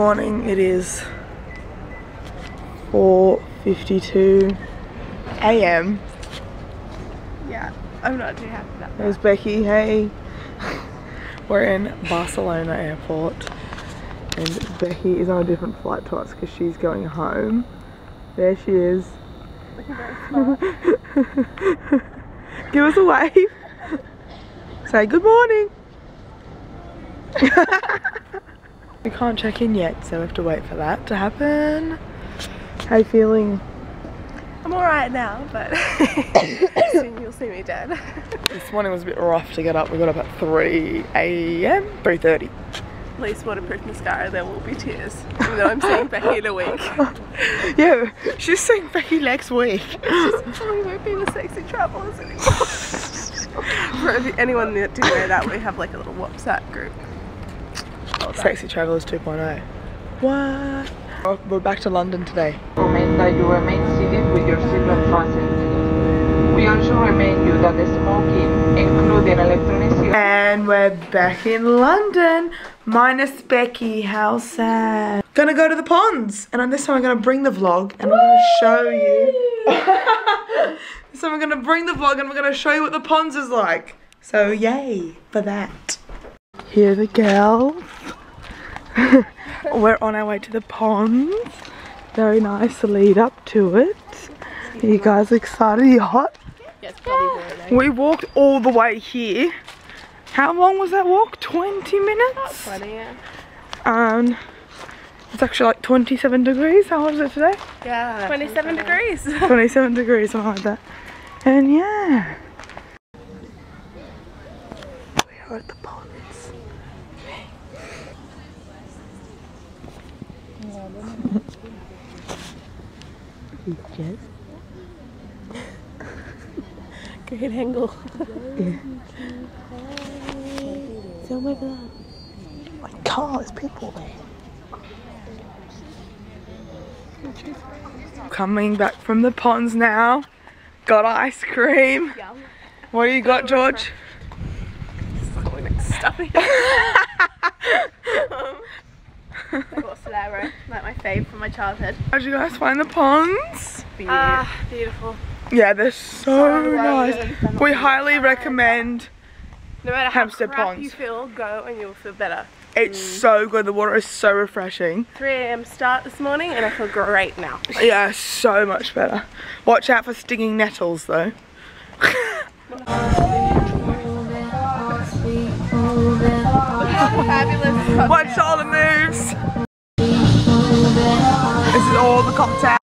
Morning, it is 4:52 a.m. Yeah, I'm not too happy about that. There's Becky, hey. We're in Barcelona Airport and Becky is on a different flight to us because she's going home. There she is. Looking very smart. Give us a wave. Say good morning. We can't check in yet, so we have to wait for that to happen. How are you feeling? I'm alright now, but soon you'll see me dead. This morning was a bit rough to get up. We got up at 3 a.m, 3:30. At least waterproof mascara, there will be tears. Even though I'm seeing Becky in a week. Yeah, she's seeing Becky next week. She probably won't be the sexy travelers anymore. For anyone that didn't know that, we have like a little WhatsApp group. Sexy Travelers 2.0. What? We're back to London today. Recommend that you remain seated with your seatbelt fastened. We also remind you that the smoking, including electronic cigarettes. And we're back in London, minus Becky. How sad. Gonna go to the ponds, and this time I'm gonna bring the vlog, and I'm gonna show you. So I'm gonna bring the vlog, and we're gonna show you what the ponds is like. So yay for that. Here the girls. We're on our way to the ponds. Very nice lead up to it. Are you guys excited? Are you hot? Yes, probably very nice. We walked all the way here. How long was that walk? 20 minutes? About 20, yeah. It's actually like 27 degrees. How was it today? Yeah, 27 degrees. 27 degrees, something like that. And yeah. We are at the ponds. Yes. Great angle. Yeah. Oh my god. My car, there's people there. Coming back from the ponds now. Got ice cream. Yum. What do you got, George? Stuffy. I got Solero, like my fave from my childhood. How'd you guys find the ponds? Ah, beautiful. Yeah, they're so nice. We highly recommend Hampstead Ponds. No matter how crap you feel, go and you'll feel better. It's so good, the water is so refreshing. 3 a.m. start this morning and I feel great now. Yeah, so much better. Watch out for stinging nettles though. Fabulous. Watch all the moves. This is all the cocktail.